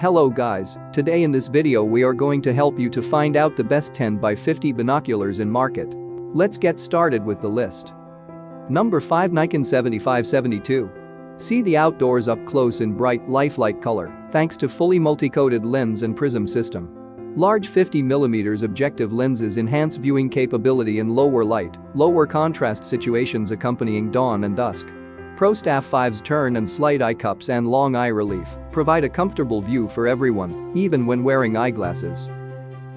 Hello guys, today in this video we are going to help you to find out the best 10x50 binoculars in market. Let's get started with the list. Number 5, Nikon 7572. See the outdoors up close in bright lifelike color thanks to fully multi-coated lens and prism system. Large 50mm objective lenses enhance viewing capability in lower light, lower contrast situations accompanying dawn and dusk. Pro Staff 5's turn and slight eye cups and long eye relief provide a comfortable view for everyone, even when wearing eyeglasses.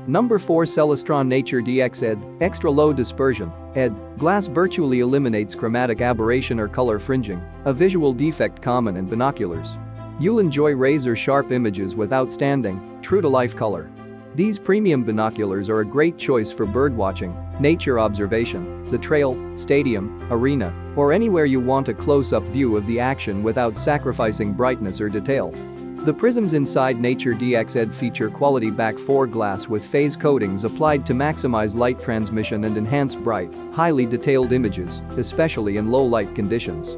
Number 4, Celestron Nature DX ED, Extra Low Dispersion, ED, glass virtually eliminates chromatic aberration or color fringing, a visual defect common in binoculars. You'll enjoy razor-sharp images with outstanding, true-to-life color. These premium binoculars are a great choice for birdwatching, nature observation, the trail, stadium, arena, or anywhere you want a close-up view of the action without sacrificing brightness or detail. The prisms inside Nature DX ED feature quality back 4 glass with phase coatings applied to maximize light transmission and enhance bright, highly detailed images, especially in low-light conditions.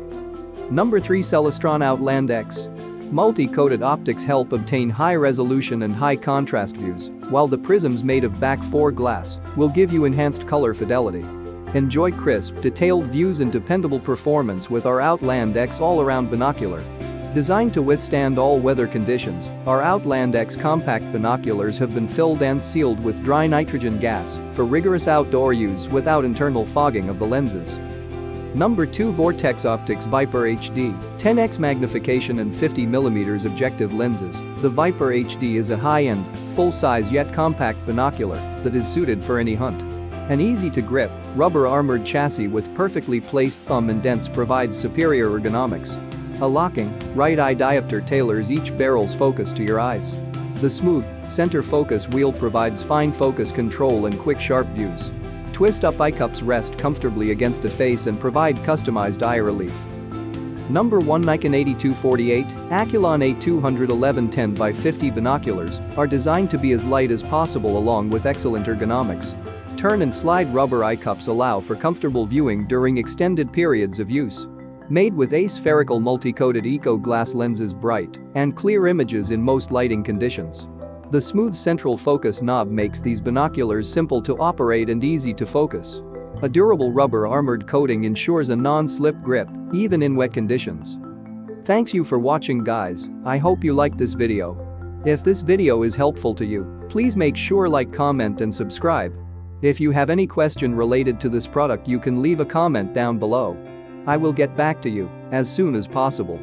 Number 3, Celestron Outland X. Multi-coated optics help obtain high resolution and high contrast views, while the prisms made of back 4 glass will give you enhanced color fidelity. Enjoy crisp, detailed views and dependable performance with our Outland X all-around binocular. Designed to withstand all weather conditions, our Outland X compact binoculars have been filled and sealed with dry nitrogen gas for rigorous outdoor use without internal fogging of the lenses. Number 2, Vortex Optics Viper HD, 10x magnification and 50mm objective lenses. The Viper HD is a high-end, full-size yet compact binocular that is suited for any hunt. An easy-to-grip, rubber-armored chassis with perfectly placed thumb indents provides superior ergonomics. A locking, right-eye diopter tailors each barrel's focus to your eyes. The smooth, center focus wheel provides fine focus control and quick sharp views. Twist-up eye cups rest comfortably against a face and provide customized eye relief. Number 1, Nikon 8248 Aculon A211 10x50 binoculars are designed to be as light as possible along with excellent ergonomics. Turn and slide rubber eye cups allow for comfortable viewing during extended periods of use. Made with aspherical multi-coated eco-glass lenses, bright and clear images in most lighting conditions. The smooth central focus knob makes these binoculars simple to operate and easy to focus. A durable rubber armored coating ensures a non-slip grip, even in wet conditions. Thanks you for watching guys, I hope you liked this video. If this video is helpful to you, please make sure like, comment and subscribe. If you have any question related to this product you can leave a comment down below. I will get back to you as soon as possible.